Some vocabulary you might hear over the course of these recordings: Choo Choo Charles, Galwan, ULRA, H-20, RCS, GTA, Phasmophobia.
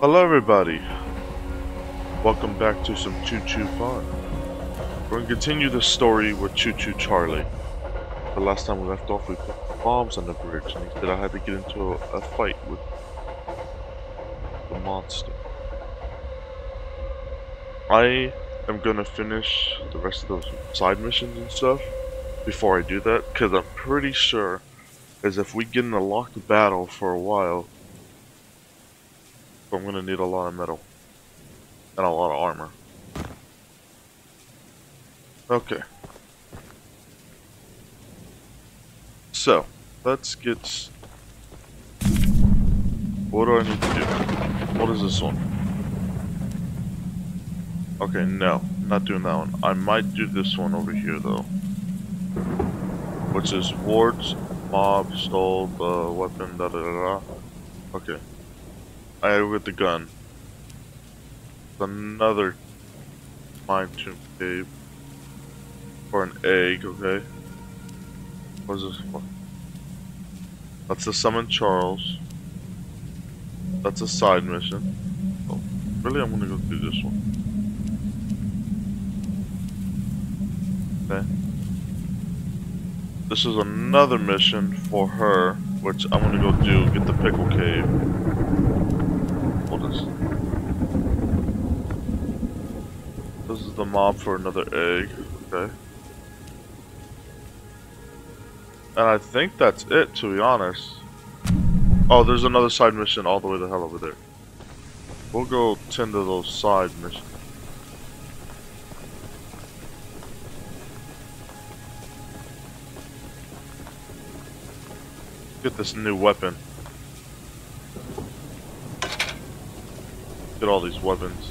Hello everybody, welcome back to some Choo Choo fun. We're going to continue the story with Choo Choo Charlie. The last time we left off we put bombs on the bridge and he said I had to get into a fight with the monster. I am going to finish the rest of those side missions and stuff before I do that, because I'm pretty sure as if we get in a locked battle for a while, I'm gonna need a lot of metal and a lot of armor. Okay, so let's get. What do I need to do? What is this one? Okay, no, not doing that one. I might do this one over here though, which is wards, mob, stole the weapon, da da da da. Okay. With the gun. Another mine tomb cave. Or an egg, okay. What is this for? That's to summon Charles. That's a side mission. Oh, really? I'm gonna go through this one. Okay. This is another mission for her, which I'm gonna go do, get the pickle cave. This is the mob for another egg, okay. And I think that's it, to be honest. Oh, there's another side mission all the way the hell over there. We'll go tend to those side missions. Get this new weapon. Get all these weapons.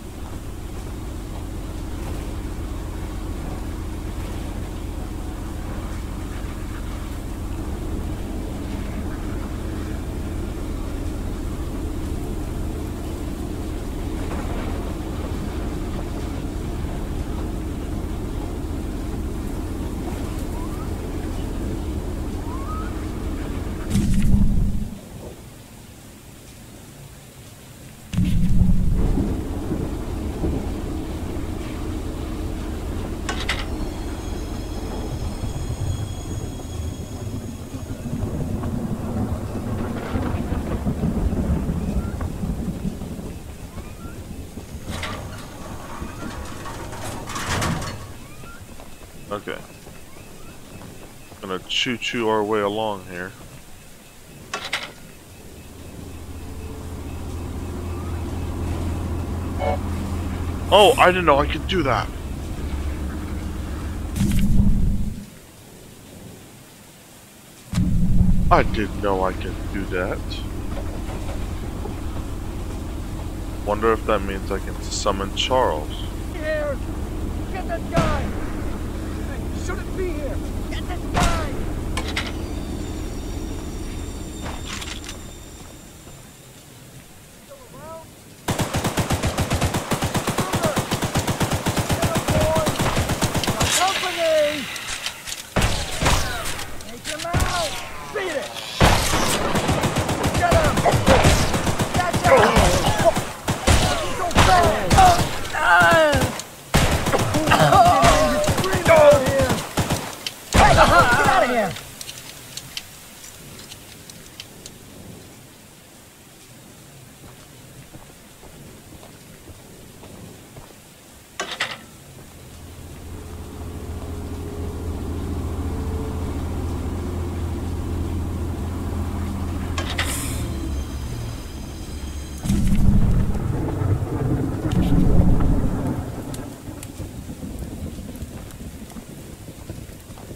Okay, gonna choo-choo our way along here. Oh, I didn't know I could do that. I didn't know I could do that. Wonder if that means I can summon Charles. Here, get that guy. Shouldn't be here! Get this guy!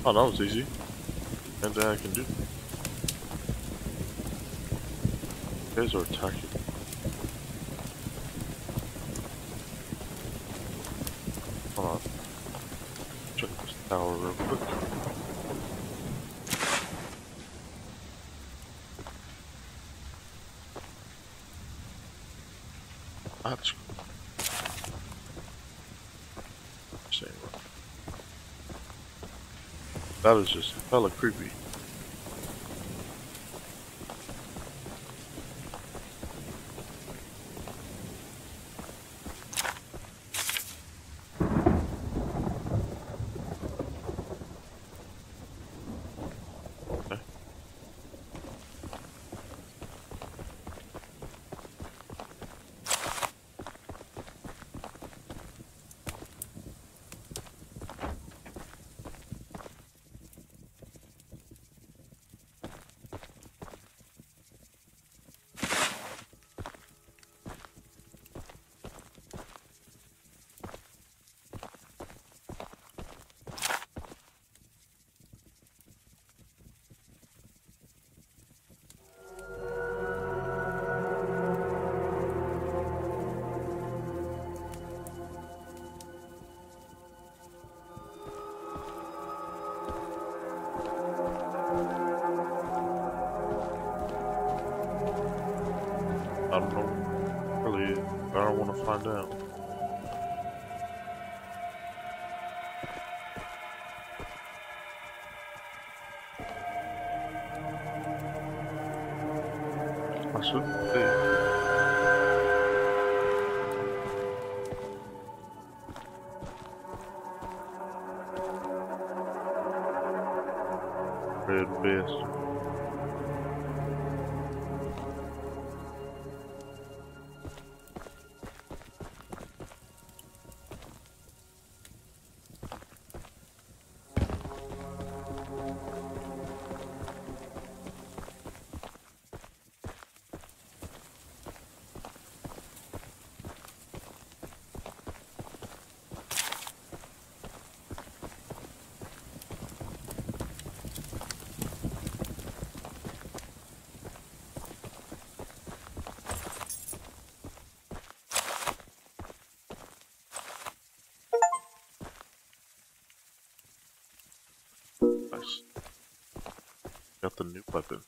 Oh, that was easy. And I can do that. You guys are attacking. Hold on. Check this tower real quick. That's cool. That is just hella creepy. is, but I want to find out. I shouldn't be. Red vest. Got the new weapon.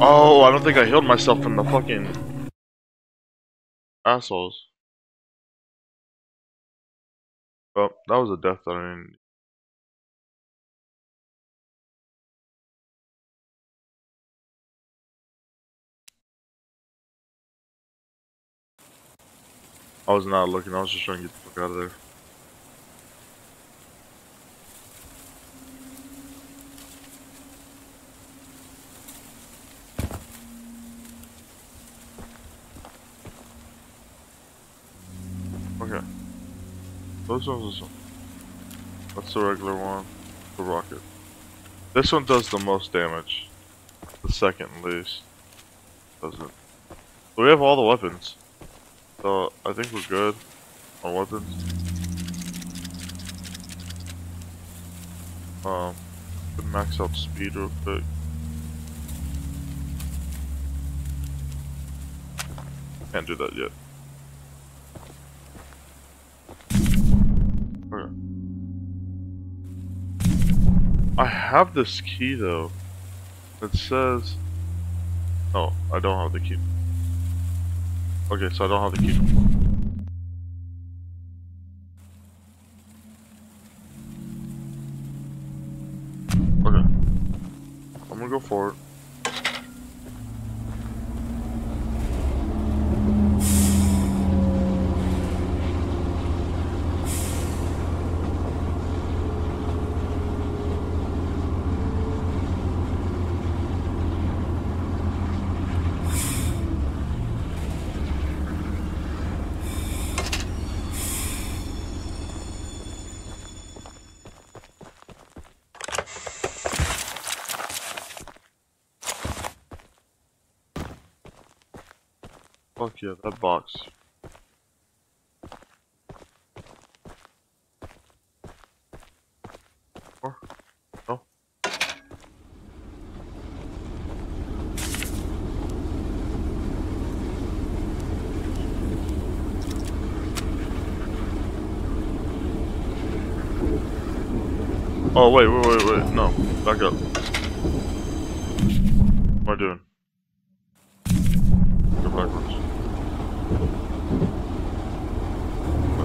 Oh, I don't think I healed myself from the fucking assholes. Well, that was a death that I didn't. I was not looking, I was just trying to get the fuck out of there. Okay. Those ones, this one. That's the regular one. The rocket. This one does the most damage. The second least. Doesn't it? So we have all the weapons. So I think we're good on weapons. Max out speed real quick. Can't do that yet. Okay. I have this key though. It says... Oh, I don't have the key. Okay, so I don't have the key. gonna go for it. Fuck yeah, that box. Or, no. Oh, wait, no. Back up. What am I doing? Go backwards.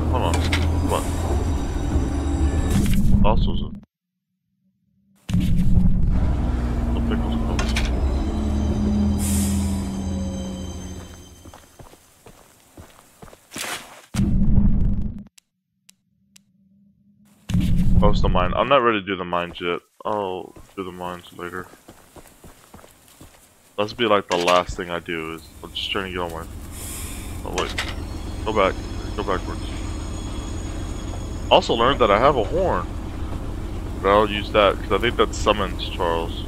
Hold on. What? Also, is it? The pickles close. Oh, it's the mine. I'm not ready to do the mines yet. I'll do the mines later. That's be like the last thing I do. Is I'm just trying to get on my. Oh wait. Go back. Go backwards. Also learned that I have a horn, but I'll use that because I think that summons Charles.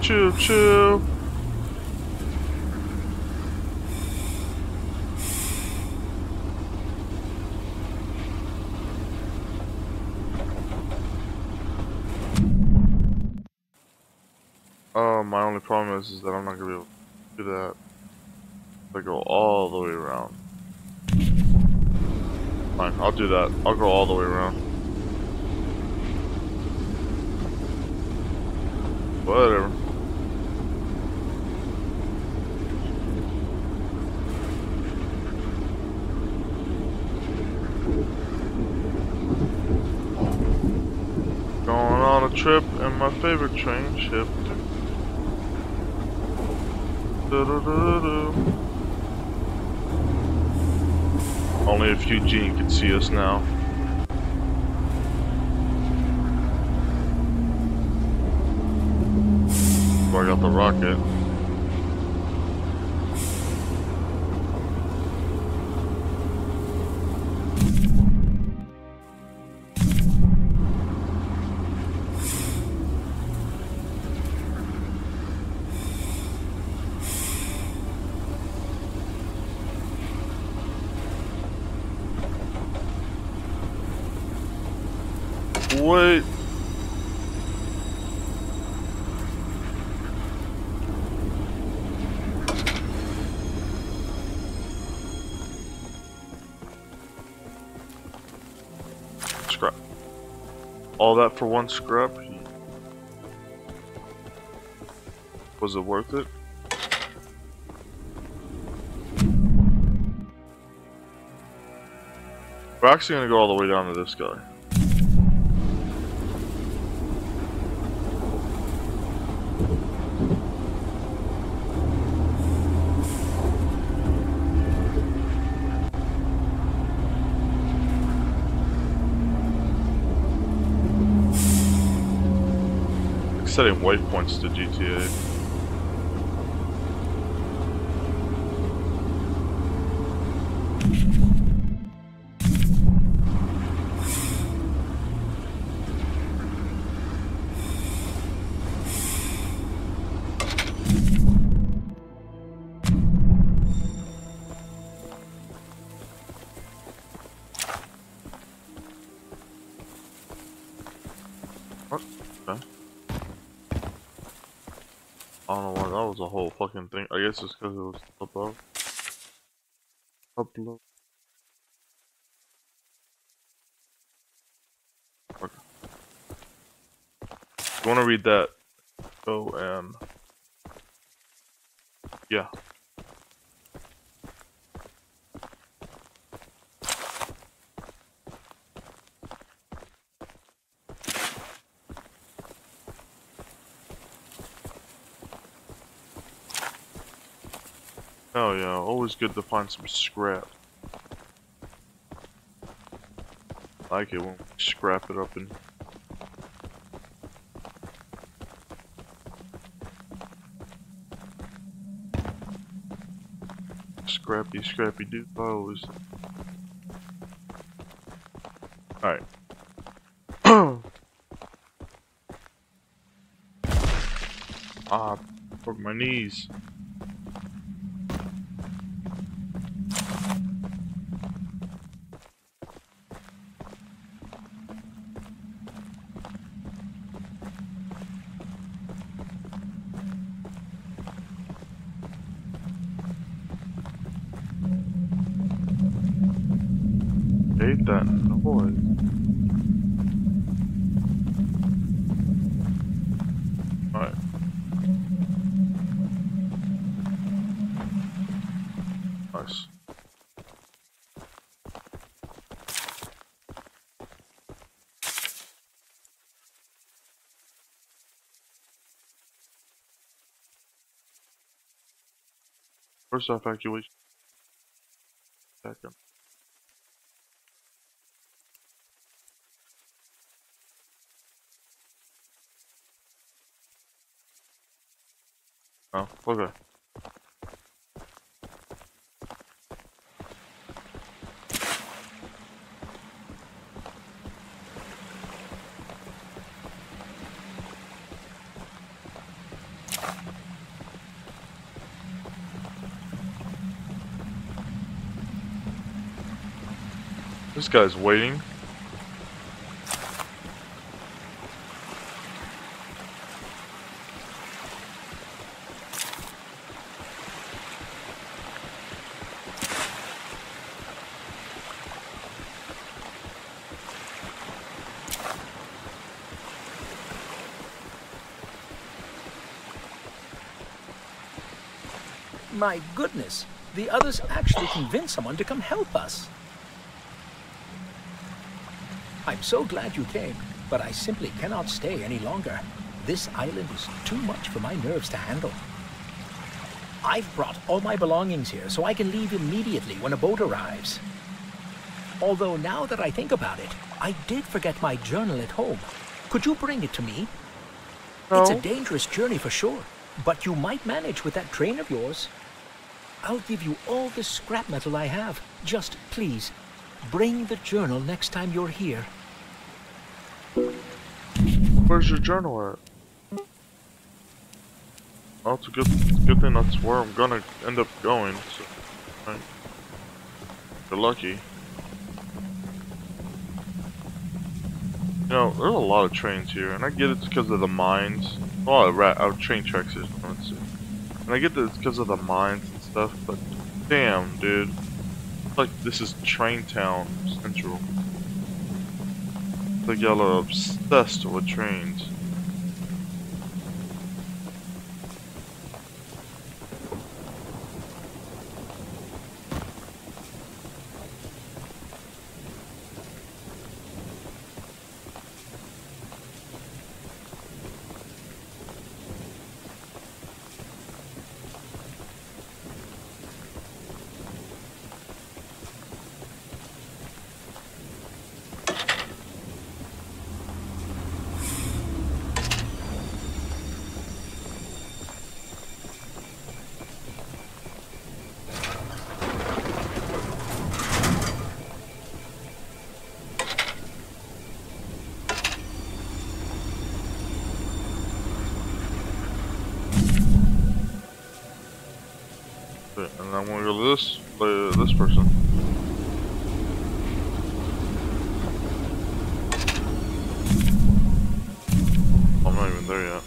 Choo choo. Oh, my only problem is that I'm not gonna be able to do that. I go all the way around. Fine, I'll do that. I'll go all the way around. Whatever. Trip and my favorite train ship. Only if Eugene can see us now. Oh, I got the rocket. Wait. Scrap. All that for one scrap? Was it worth it? We're actually gonna go all the way down to this guy. Setting waypoints to GTA. What? Okay. I don't know why that was a whole fucking thing. I guess it's because it was above. Upload. Okay. If you want to read that, go and... Yeah. Oh yeah, always good to find some scrap. Like it when we scrap it up and... Scrappy do pose. Alright. Ah, broke my knees. First evacuation. Second. Oh, okay. This guy's waiting. My goodness, the others actually convinced someone to come help us. I'm so glad you came, but I simply cannot stay any longer. This island is too much for my nerves to handle. I've brought all my belongings here so I can leave immediately when a boat arrives. Although now that I think about it, I did forget my journal at home. Could you bring it to me? No. It's a dangerous journey for sure, but you might manage with that train of yours. I'll give you all the scrap metal I have. Just please, bring the journal next time you're here. Where's your journal at? Oh, it's a good thing that's where I'm gonna end up going. So, right. You're lucky. You know, there's a lot of trains here, and I get it's because of the mines. A lot of train tracks here. And I get that it's because of the mines and stuff, but damn, dude. Like this is Train Town Central. Like y'all are obsessed with trains. And I want to go to this person. I'm not even there yet.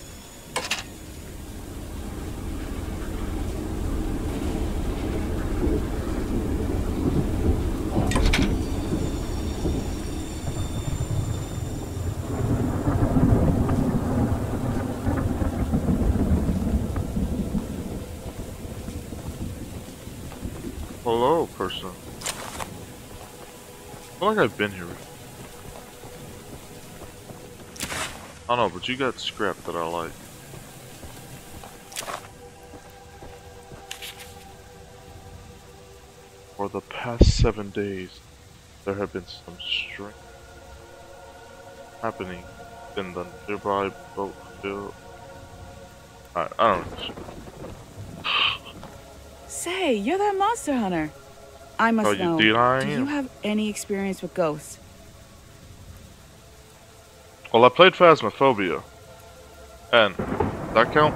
Hello, person. I feel like I've been here before. I don't know, but you got scrap that I like. For the past 7 days, there have been some strange happening in the nearby boat field. I don't know. Say, you're that monster hunter. I must know. Do you have any experience with ghosts? Well, I played Phasmophobia. And, does that count?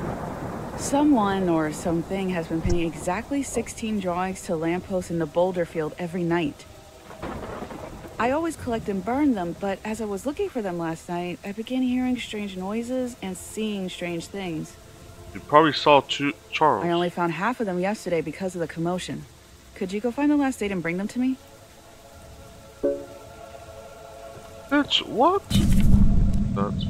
Someone or something has been pinning exactly 16 drawings to lampposts in the boulder field every night. I always collect and burn them, but as I was looking for them last night, I began hearing strange noises and seeing strange things. You probably saw Choo Choo Charles. I only found half of them yesterday because of the commotion. Could you go find the last date and bring them to me? Bitch, what? Nuts.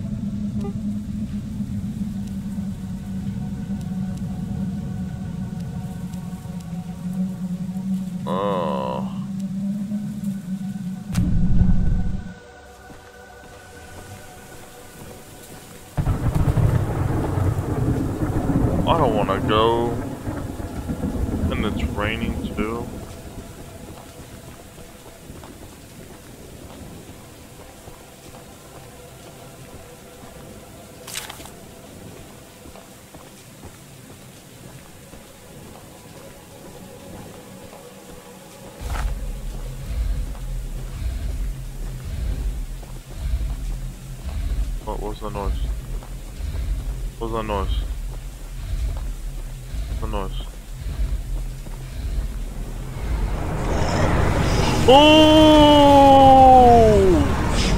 Oh. I don't want to go. And it's raining too. What's the noise? What's the noise? What's the noise? Oh!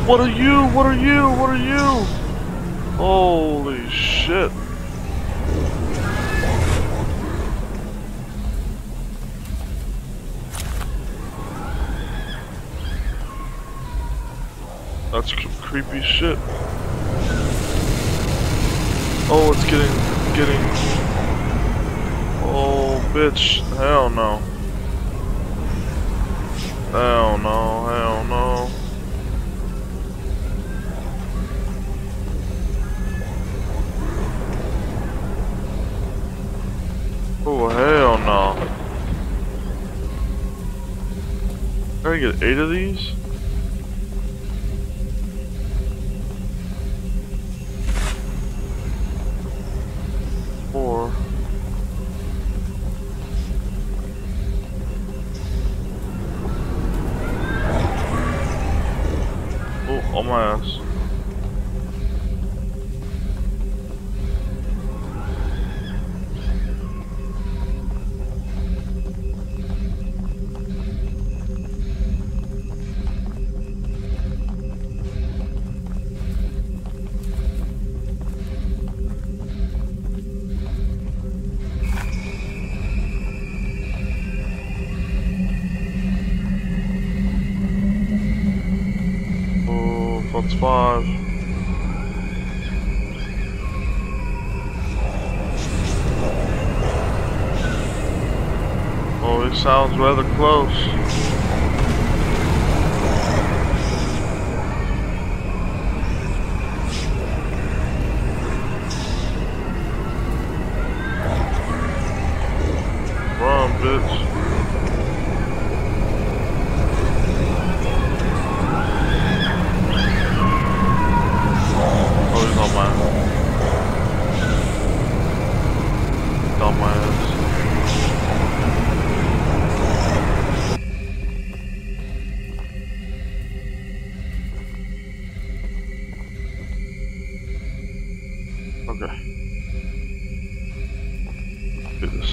What are you? What are you? What are you? Holy shit! That's creepy shit. Oh, it's getting. Oh, bitch! Hell no! Hell no! Hell no! Oh, hell no! Can I get 8 of these? On my ass. That's 5. Oh, it sounds rather close. Run, bitch. Okay. Do this.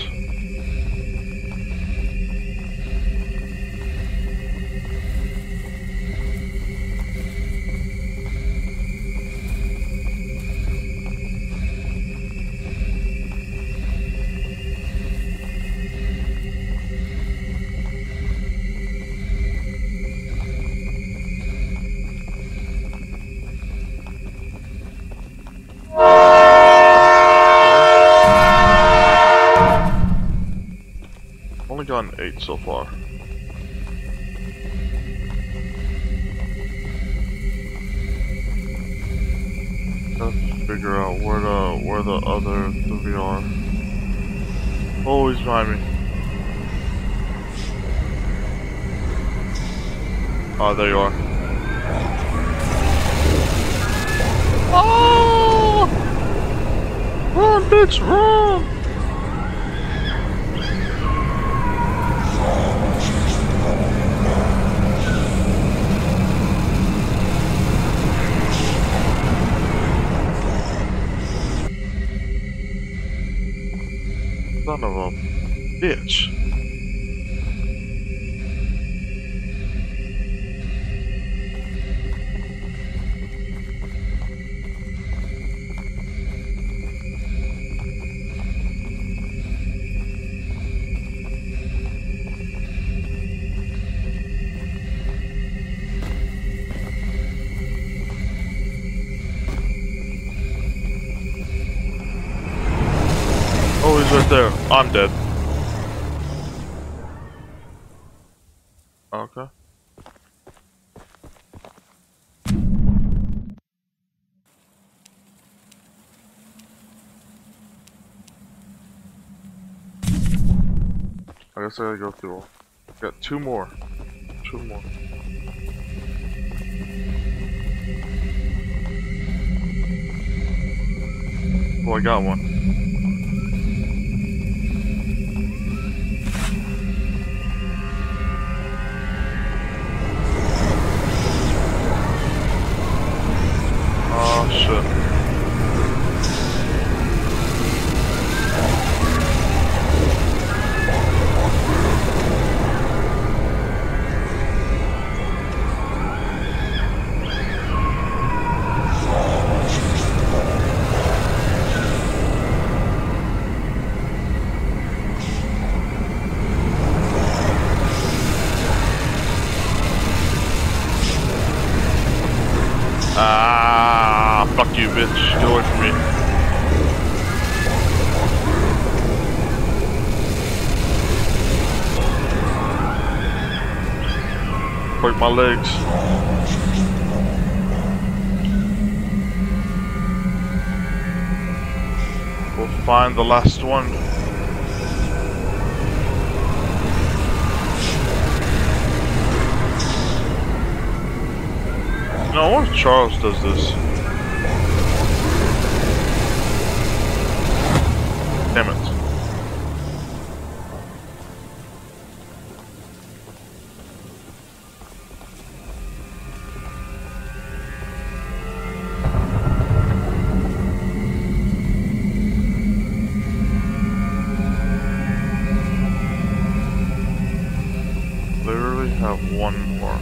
Only gotten 8 so far. Let's figure out where the other three are. Oh, he's behind me. Oh, there you are. Oh! Run, bitch, run! Son of a bitch. Right there. I'm dead. Okay. I guess I gotta go through all. Got 2 more. 2 more. Oh, I got one. Fuck you, bitch. Get away from me. Break my legs. We'll find the last one. No, I wonder if Charles does this. Damn it. Literally have one more.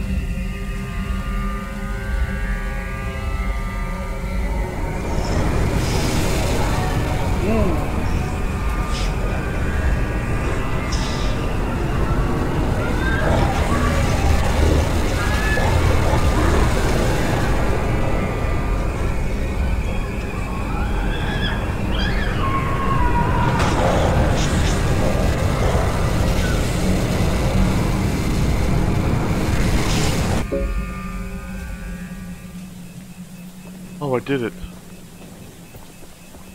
Oh, I did it.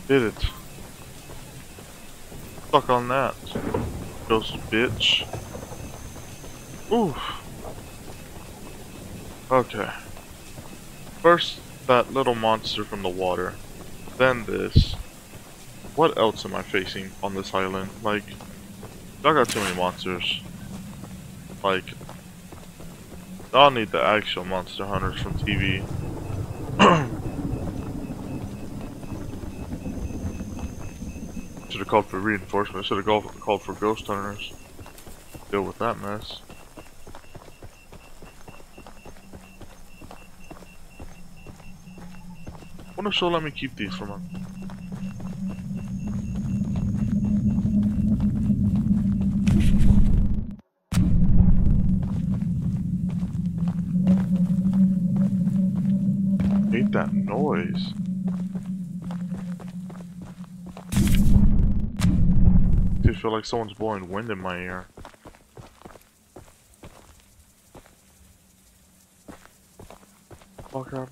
Did it. Fuck on that, ghost bitch. Oof. Okay. First, that little monster from the water. Then this. What else am I facing on this island? Like, I got too many monsters. Like, I'll need the actual monster hunters from TV. Should have called for reinforcements. Should have called for ghost hunters. Deal with that mess. Wonder if she'll let me keep these for now. Hate that noise. feel like someone's blowing wind in my ear. Fuck up.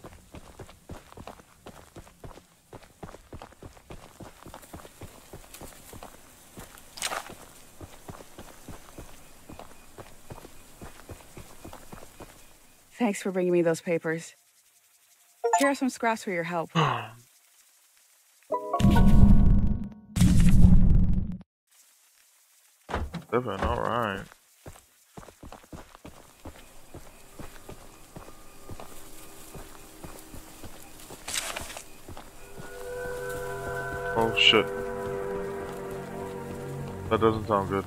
Thanks for bringing me those papers. Here are some scraps for your help. Living, all right. Oh shit. That doesn't sound good.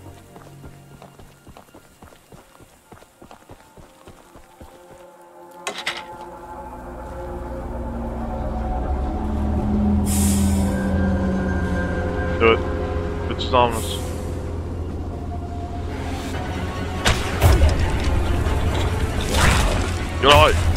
Do it. It's ominous. Get out!